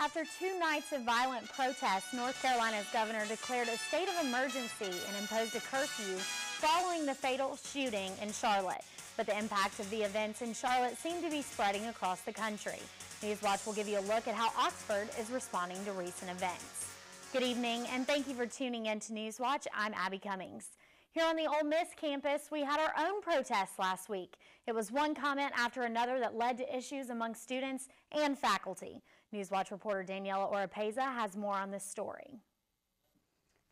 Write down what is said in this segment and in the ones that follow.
After two nights of violent protests, North Carolina's governor declared a state of emergency and imposed a curfew following the fatal shooting in Charlotte. But the impact of the events in Charlotte seemed to be spreading across the country. Newswatch will give you a look at how Oxford is responding to recent events. Good evening, and thank you for tuning in to Newswatch. I'm Abby Cummings. Here on the Ole Miss campus, we had our own protests last week. It was one comment after another that led to issues among students and faculty. Newswatch reporter Daniella Oropeza has more on this story.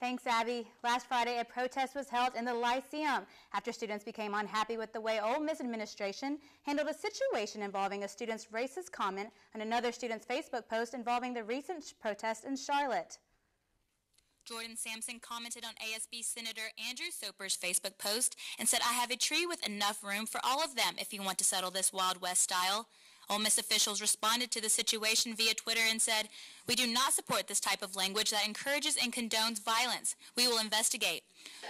Thanks, Abby. Last Friday, a protest was held in the Lyceum after students became unhappy with the way Ole Miss administration handled a situation involving a student's racist comment and another student's Facebook post involving the recent protest in Charlotte. Jordan Sampson commented on ASB Senator Andrew Soper's Facebook post and said, "I have a tree with enough room for all of them if you want to settle this Wild West style." Ole Miss officials responded to the situation via Twitter and said, "We do not support this type of language that encourages and condones violence. We will investigate."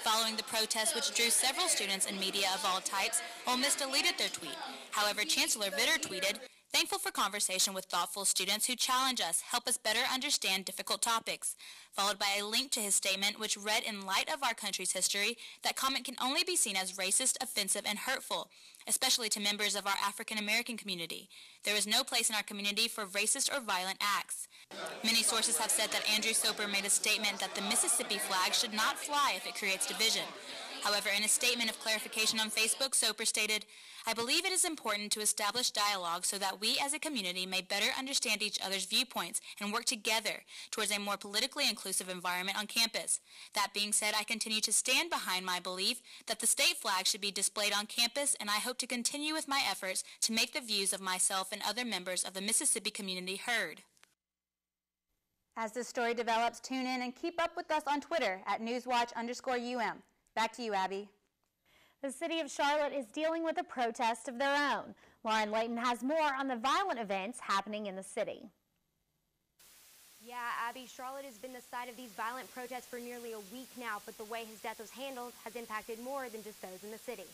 Following the protest, which drew several students and media of all types, Ole Miss deleted their tweet. However, Chancellor Vitter tweeted, "Thankful for conversation with thoughtful students who challenge us, help us better understand difficult topics," followed by a link to his statement, which read, "In light of our country's history, that comment can only be seen as racist, offensive, and hurtful, especially to members of our African-American community. There is no place in our community for racist or violent acts." Many sources have said that Andrew Soper made a statement that the Mississippi flag should not fly if it creates division. However, in a statement of clarification on Facebook, Soper stated, "I believe it is important to establish dialogue so that we as a community may better understand each other's viewpoints and work together towards a more politically inclusive environment on campus. That being said, I continue to stand behind my belief that the state flag should be displayed on campus, and I hope to continue with my efforts to make the views of myself and other members of the Mississippi community heard." As this story develops, tune in and keep up with us on Twitter at @newswatch_UM. Back to you, Abby. The city of Charlotte is dealing with a protest of their own. Lauren Layton has more on the violent events happening in the city. Yeah, Abby, Charlotte has been the site of these violent protests for nearly a week now, but the way his death was handled has impacted more than just those in the city.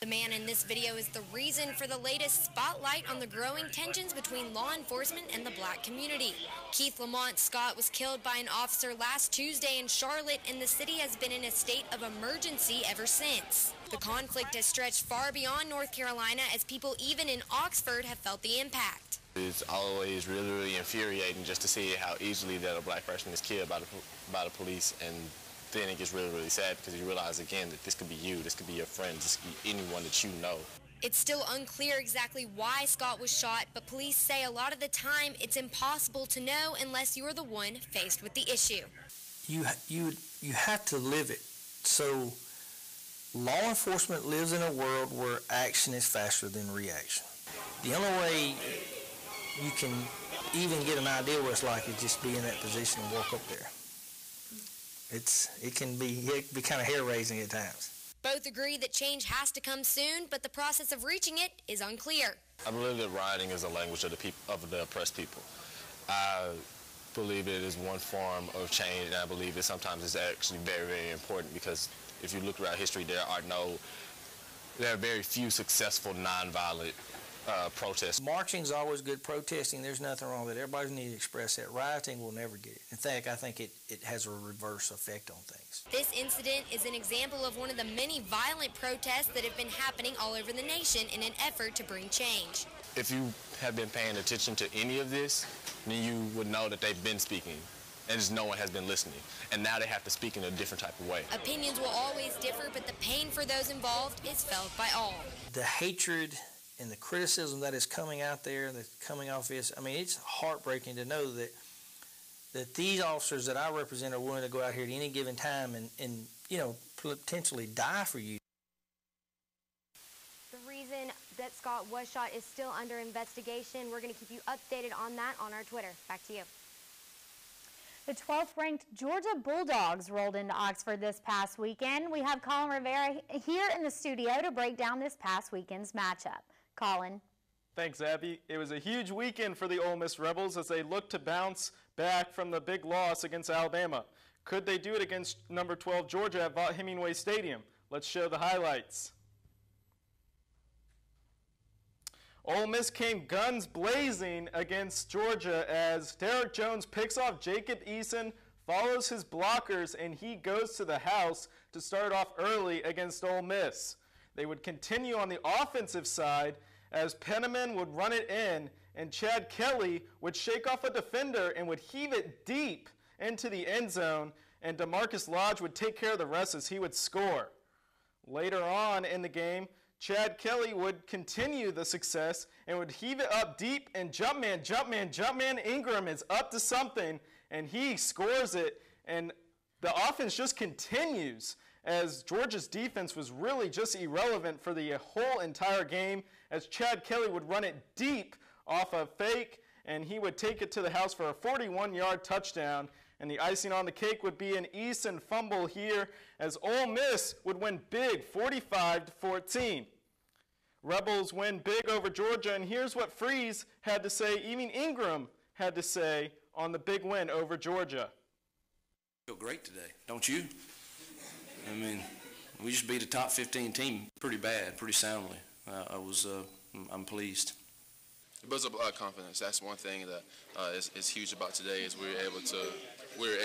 The man in this video is the reason for the latest spotlight on the growing tensions between law enforcement and the black community. Keith Lamont Scott was killed by an officer last Tuesday in Charlotte, and the city has been in a state of emergency ever since. The conflict has stretched far beyond North Carolina, as people even in Oxford have felt the impact. It's always really, really infuriating just to see how easily that a black person is killed by the police, and then it gets really, really sad because you realize again that this could be you, this could be your friends, this could be anyone that you know. It's still unclear exactly why Scott was shot, but police say a lot of the time it's impossible to know unless you're the one faced with the issue. You have to live it. So law enforcement lives in a world where action is faster than reaction. The only way you can even get an idea what it's like is just be in that position and walk up there. It can be kind of hair-raising at times. Both agree that change has to come soon, but the process of reaching it is unclear. I believe that rioting is a language of the oppressed people. I believe it is one form of change, and I believe that sometimes it's actually very, very important, because if you look throughout history, there are very few successful nonviolent protests. Marching's always good. Protesting, there's nothing wrong with it. Everybody's need to express that. Rioting will never get it. In fact, I think it has a reverse effect on things. This incident is an example of one of the many violent protests that have been happening all over the nation in an effort to bring change. If you have been paying attention to any of this, then you would know that they've been speaking, and just no one has been listening. And now they have to speak in a different type of way. Opinions will always differ, but the pain for those involved is felt by all. The hatred and the criticism that is coming out there, that's coming off this, I mean, it's heartbreaking to know that these officers that I represent are willing to go out here at any given time and you know, potentially die for you. The reason that Scott was shot is still under investigation. We're going to keep you updated on that on our Twitter. Back to you. The 12th-ranked Georgia Bulldogs rolled into Oxford this past weekend. We have Collin Rivera here in the studio to break down this past weekend's matchup. Collin. Thanks, Abby. It was a huge weekend for the Ole Miss Rebels as they look to bounce back from the big loss against Alabama. Could they do it against number 12 Georgia at Vaught-Hemingway Stadium? Let's show the highlights. Ole Miss came guns blazing against Georgia as Derek Jones picks off Jacob Eason, follows his blockers, and he goes to the house to start off early against Ole Miss. They would continue on the offensive side as Penniman would run it in, and Chad Kelly would shake off a defender and would heave it deep into the end zone, and DeMarcus Lodge would take care of the rest as he would score. Later on in the game, Chad Kelly would continue the success and would heave it up deep, and Jumpman Ingram is up to something, and he scores it, and the offense just continues as Georgia's defense was really just irrelevant for the whole entire game as Chad Kelly would run it deep off a fake, and he would take it to the house for a 41-yard touchdown. And the icing on the cake would be an Easton fumble here as Ole Miss would win big, 45-14. Rebels win big over Georgia, and here's what Freeze had to say, even Ingram had to say on the big win over Georgia. I feel great today, don't you? I mean, we just beat a top 15 team pretty bad, pretty soundly. I'm pleased. It builds up a lot of confidence. That's one thing that is huge about today is we were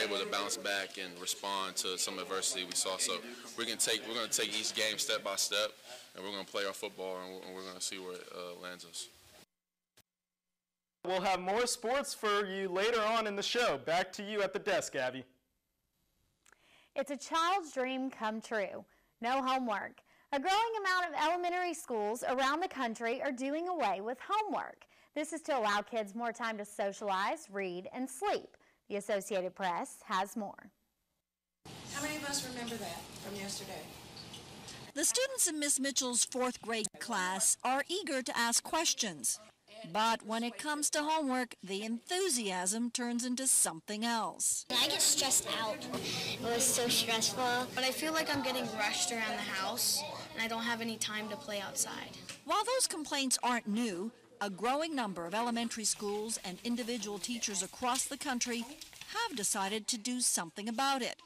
able to bounce back and respond to some adversity we saw. So we're going to take each game step by step, and we're going to play our football, and we're going to see where it lands us. We'll have more sports for you later on in the show. Back to you at the desk, Abby. It's a child's dream come true. No homework. A growing amount of elementary schools around the country are doing away with homework. This is to allow kids more time to socialize, read, and sleep. The Associated Press has more. How many of us remember that from yesterday? The students in Miss Mitchell's fourth grade class are eager to ask questions. But when it comes to homework, the enthusiasm turns into something else. I get stressed out. It was so stressful. But I feel like I'm getting rushed around the house, and I don't have any time to play outside. While those complaints aren't new, a growing number of elementary schools and individual teachers across the country have decided to do something about it.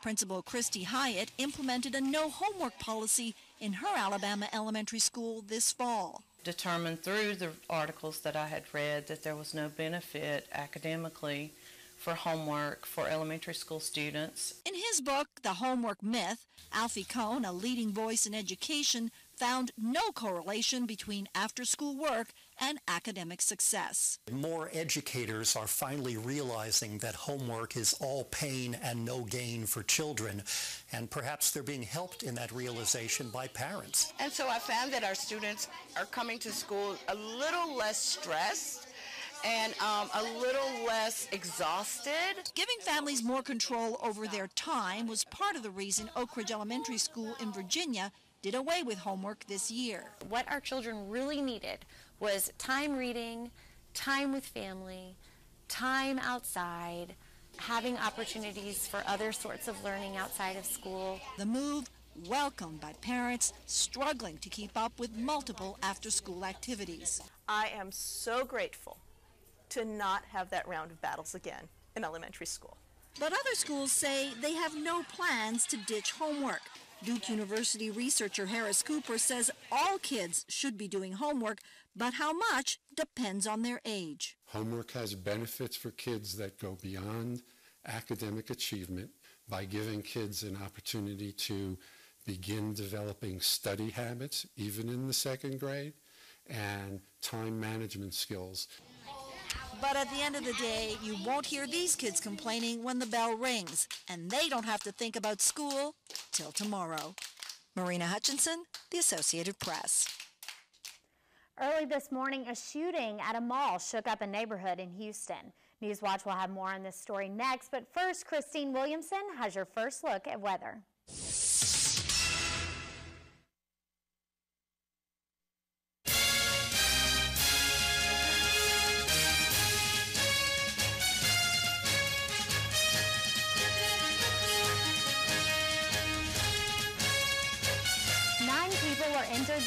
Principal Christy Hyatt implemented a no-homework policy in her Alabama elementary school this fall. Determined through the articles that I had read that there was no benefit academically for homework for elementary school students. In his book, The Homework Myth, Alfie Kohn, a leading voice in education, found no correlation between after-school work and academic success. More educators are finally realizing that homework is all pain and no gain for children, and perhaps they're being helped in that realization by parents. And so I found that our students are coming to school a little less stressed and a little less exhausted. Giving families more control over their time was part of the reason Oak Ridge Elementary School in Virginia did away with homework this year. What our children really needed was time reading, time with family, time outside, having opportunities for other sorts of learning outside of school. The move welcomed by parents struggling to keep up with multiple after-school activities. I am so grateful to not have that round of battles again in elementary school. But other schools say they have no plans to ditch homework. Duke University researcher Harris Cooper says all kids should be doing homework, but how much depends on their age. Homework has benefits for kids that go beyond academic achievement by giving kids an opportunity to begin developing study habits, even in the second grade, and time management skills. But at the end of the day, you won't hear these kids complaining when the bell rings, and they don't have to think about school till tomorrow. Marina Hutchinson, The Associated Press. Early this morning, a shooting at a mall shook up a neighborhood in Houston. Newswatch will have more on this story next, but first, Christine Williamson has your first look at weather.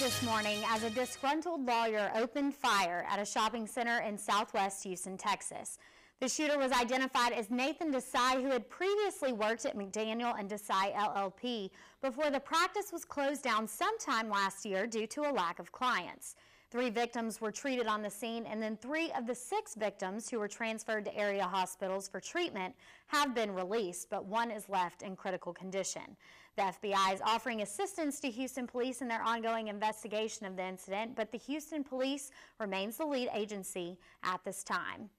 This morning as a disgruntled lawyer opened fire at a shopping center in southwest Houston, Texas. The shooter was identified as Nathan Desai, who had previously worked at McDaniel and Desai LLP before the practice was closed down sometime last year due to a lack of clients. Three victims were treated on the scene, and then 3 of the 6 victims who were transferred to area hospitals for treatment have been released, but 1 is left in critical condition. The FBI is offering assistance to Houston police in their ongoing investigation of the incident, but the Houston police remains the lead agency at this time.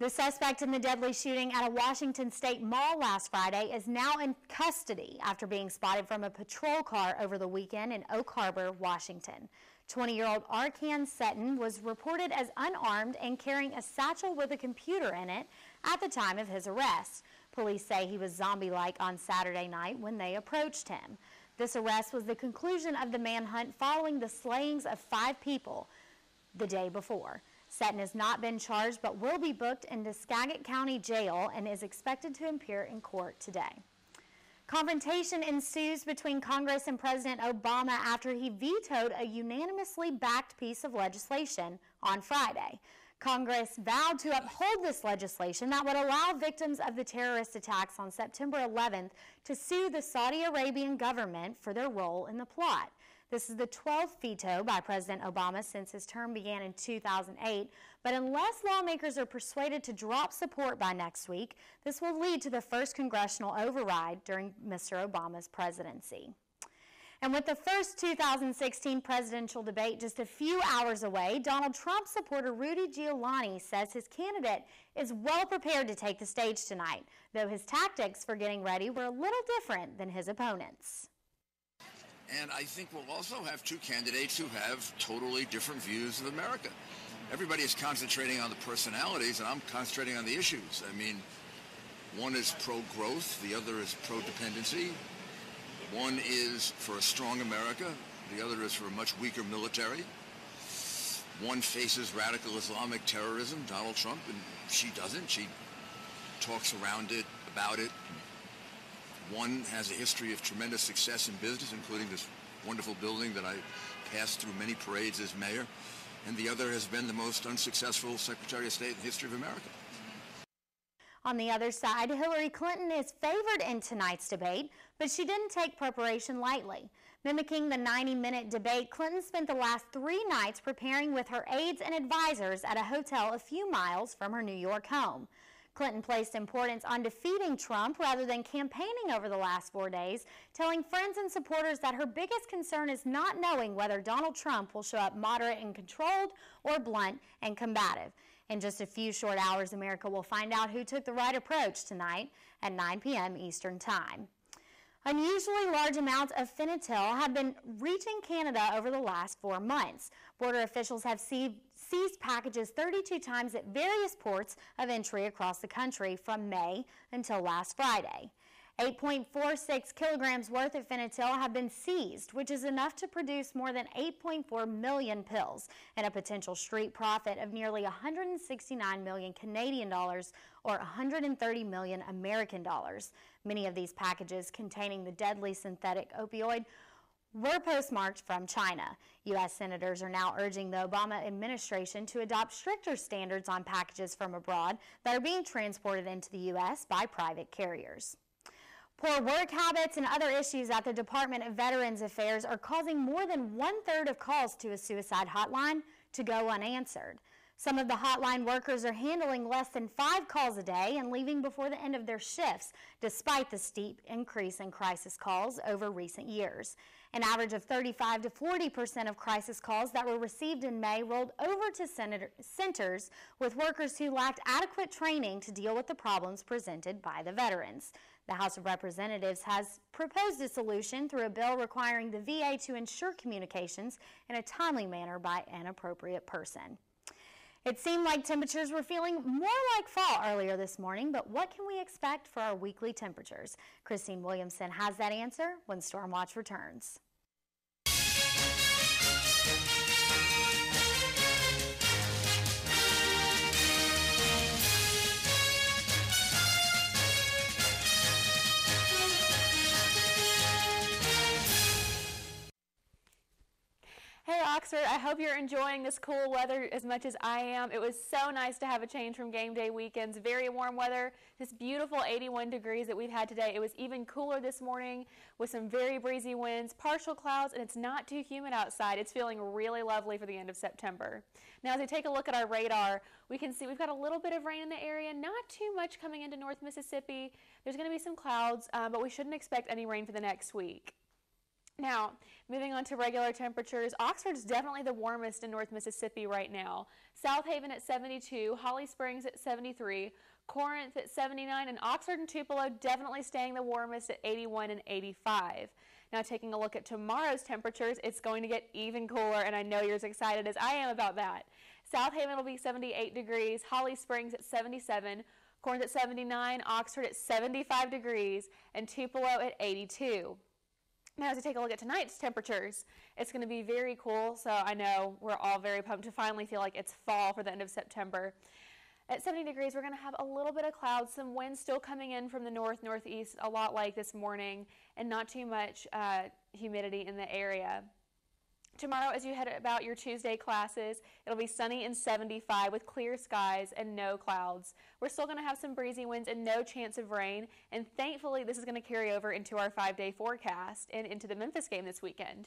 The suspect in the deadly shooting at a Washington State mall last Friday is now in custody after being spotted from a patrol car over the weekend in Oak Harbor, Washington. 20-year-old Arkan Sutton was reported as unarmed and carrying a satchel with a computer in it at the time of his arrest. Police say he was zombie-like on Saturday night when they approached him. This arrest was the conclusion of the manhunt following the slayings of 5 people the day before. Sutton has not been charged but will be booked into Skagit County Jail and is expected to appear in court today. Confrontation ensues between Congress and President Obama after he vetoed a unanimously backed piece of legislation on Friday. Congress vowed to uphold this legislation that would allow victims of the terrorist attacks on September 11th to sue the Saudi Arabian government for their role in the plot. This is the 12th veto by President Obama since his term began in 2008, but unless lawmakers are persuaded to drop support by next week, this will lead to the first congressional override during Mr. Obama's presidency. And with the first 2016 presidential debate just a few hours away, Donald Trump supporter Rudy Giuliani says his candidate is well prepared to take the stage tonight, though his tactics for getting ready were a little different than his opponents. And I think we'll also have 2 candidates who have totally different views of America. Everybody is concentrating on the personalities, and I'm concentrating on the issues. I mean, one is pro-growth, the other is pro-dependency. One is for a strong America, the other is for a much weaker military. One faces radical Islamic terrorism, Donald Trump, and she doesn't. She talks around it, about it. One has a history of tremendous success in business, including this wonderful building that I passed through many parades as mayor, and the other has been the most unsuccessful Secretary of State in the history of America. On the other side, Hillary Clinton is favored in tonight's debate, but she didn't take preparation lightly. Mimicking the 90-minute debate, Clinton spent the last 3 nights preparing with her aides and advisors at a hotel a few miles from her New York home. Clinton placed importance on defeating Trump rather than campaigning over the last 4 days, telling friends and supporters that her biggest concern is not knowing whether Donald Trump will show up moderate and controlled or blunt and combative. In just a few short hours, America will find out who took the right approach tonight at 9 p.m. Eastern Time. Unusually large amounts of fentanyl have been reaching Canada over the last 4 months. Border officials have seized packages 32 times at various ports of entry across the country from May until last Friday. 8.46 kilograms worth of fentanyl have been seized, which is enough to produce more than 8.4 million pills and a potential street profit of nearly 169 million Canadian dollars or 130 million American dollars. Many of these packages containing the deadly synthetic opioid were postmarked from China. U.S. senators are now urging the Obama administration to adopt stricter standards on packages from abroad that are being transported into the U.S. by private carriers. Poor work habits and other issues at the Department of Veterans Affairs are causing more than 1/3 of calls to a suicide hotline to go unanswered. Some of the hotline workers are handling less than 5 calls a day and leaving before the end of their shifts, despite the steep increase in crisis calls over recent years. An average of 35% to 40% of crisis calls that were received in May rolled over to centers with workers who lacked adequate training to deal with the problems presented by the veterans. The House of Representatives has proposed a solution through a bill requiring the VA to ensure communications in a timely manner by an appropriate person. It seemed like temperatures were feeling more like fall earlier this morning, but what can we expect for our weekly temperatures? Christine Williamson has that answer when Storm Watch returns. Oxford. I hope you're enjoying this cool weather as much as I am. It was so nice to have a change from game day weekends. Very warm weather. This beautiful 81 degrees that we've had today. It was even cooler this morning with some very breezy winds, partial clouds, and it's not too humid outside. It's feeling really lovely for the end of September. Now as we take a look at our radar, we can see we've got a little bit of rain in the area, not too much coming into North Mississippi. There's going to be some clouds, but we shouldn't expect any rain for the next week. Now, moving on to regular temperatures, Oxford's definitely the warmest in North Mississippi right now. South Haven at 72, Holly Springs at 73, Corinth at 79, and Oxford and Tupelo definitely staying the warmest at 81 and 85. Now taking a look at tomorrow's temperatures, it's going to get even cooler, and I know you're as excited as I am about that. South Haven will be 78 degrees, Holly Springs at 77, Corinth at 79, Oxford at 75 degrees, and Tupelo at 82. Now as we take a look at tonight's temperatures, it's going to be very cool, so I know we're all very pumped to finally feel like it's fall for the end of September. At 70 degrees, we're going to have a little bit of clouds, some winds still coming in from the northeast, a lot like this morning, and not too much humidity in the area. Tomorrow, as you head about your Tuesday classes, it'll be sunny and 75 with clear skies and no clouds. We're still going to have some breezy winds and no chance of rain, and thankfully this is going to carry over into our 5-day forecast and into the Memphis game this weekend.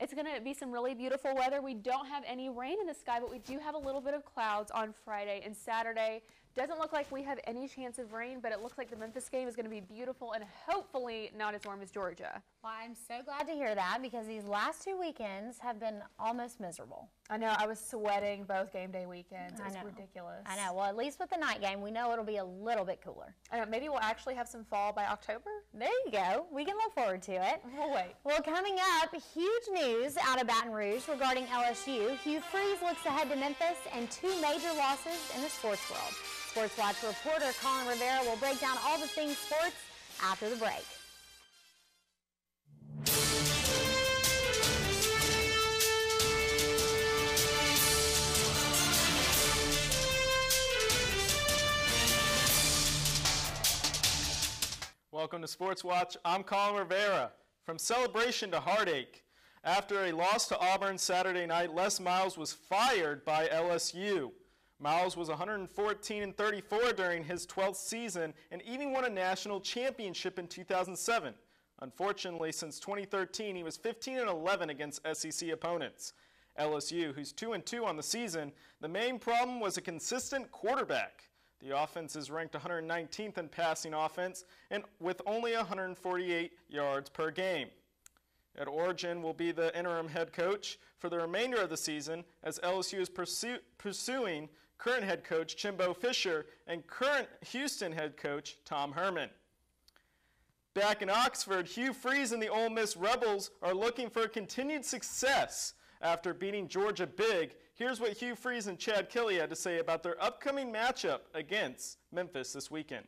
It's going to be some really beautiful weather. We don't have any rain in the sky, but we do have a little bit of clouds on Friday and Saturday. Doesn't look like we have any chance of rain, but it looks like the Memphis game is going to be beautiful and hopefully not as warm as Georgia. Well, I'm so glad to hear that because these last two weekends have been almost miserable. I know. I was sweating both game day weekends. It was ridiculous. I know. Well, at least with the night game, we know it'll be a little bit cooler. I know. Maybe we'll actually have some fall by October. There you go. We can look forward to it. We'll wait. Well, coming up, huge news out of Baton Rouge regarding LSU. Hugh Freeze looks ahead to Memphis and two major losses in the sports world. Sports Watch reporter Collin Rivera will break down all the things sports after the break. Welcome to Sports Watch. I'm Collin Rivera. From celebration to heartache. After a loss to Auburn Saturday night, Les Miles was fired by LSU. Miles was 114-34 during his 12th season and even won a national championship in 2007. Unfortunately, since 2013, he was 15-11 against SEC opponents. LSU, who's 2-2 on the season, the main problem was a consistent quarterback. The offense is ranked 119th in passing offense and with only 148 yards per game. Ed Orgeron will be the interim head coach for the remainder of the season as LSU is pursuing current head coach Jimbo Fisher and current Houston head coach Tom Herman. Back in Oxford, Hugh Freeze and the Ole Miss Rebels are looking for continued success after beating Georgia big. Here's what Hugh Freeze and Chad Kelly had to say about their upcoming matchup against Memphis this weekend.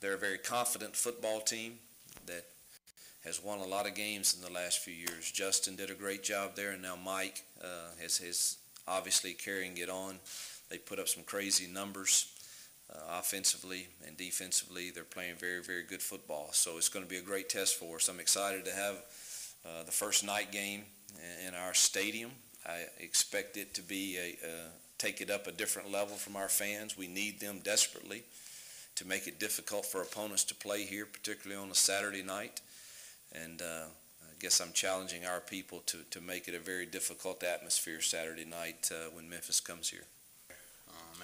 They're a very confident football team that has won a lot of games in the last few years. Justin did a great job there, and now Mike is obviously carrying it on. They put up some crazy numbers offensively and defensively. They're playing very, very good football, so it's going to be a great test for us. I'm excited to have the first night game in our stadium. I expect it to be take it up a different level from our fans. We need them desperately to make it difficult for opponents to play here, particularly on a Saturday night. And I guess I'm challenging our people to make it a very difficult atmosphere Saturday night when Memphis comes here.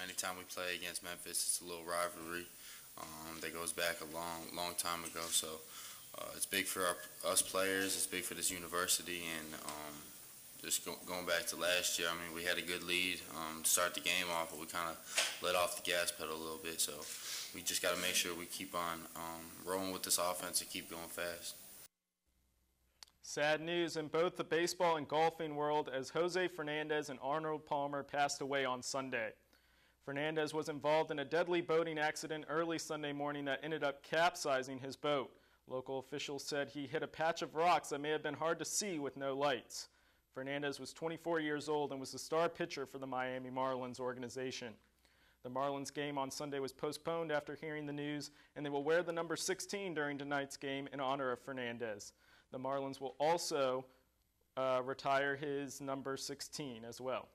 Anytime we play against Memphis, it's a little rivalry that goes back a long time ago. So it's big for us players. It's big for this university. And just going back to last year, I mean, we had a good lead to start the game off, but we kind of let off the gas pedal a little bit. So we just got to make sure we keep on rolling with this offense and keep going fast. Sad news in both the baseball and golfing world as Jose Fernandez and Arnold Palmer passed away on Sunday. Fernandez was involved in a deadly boating accident early Sunday morning that ended up capsizing his boat. Local officials said he hit a patch of rocks that may have been hard to see with no lights. Fernandez was 24 years old and was the star pitcher for the Miami Marlins organization. The Marlins game on Sunday was postponed after hearing the news, and they will wear the number 16 during tonight's game in honor of Fernandez. The Marlins will also retire his number 16 as well.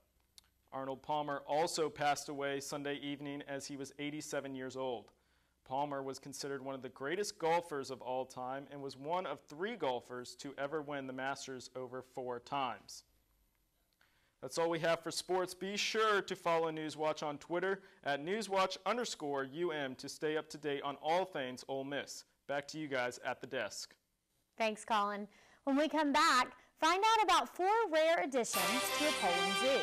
Arnold Palmer also passed away Sunday evening as he was 87 years old. Palmer was considered one of the greatest golfers of all time and was one of three golfers to ever win the Masters over 4 times. That's all we have for sports. Be sure to follow Newswatch on Twitter at @newswatch_UM to stay up to date on all things Ole Miss. Back to you guys at the desk. Thanks, Collin. When we come back, find out about 4 rare additions to your polling zoo.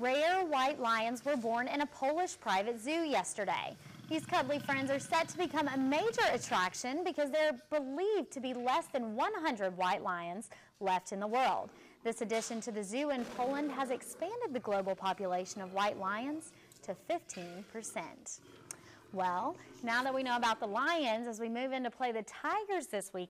Rare white lions were born in a Polish private zoo yesterday. These cuddly friends are set to become a major attraction because there are believed to be less than 100 white lions left in the world. This addition to the zoo in Poland has expanded the global population of white lions to 15%. Well, now that we know about the lions, as we move in to play the Tigers this weekend,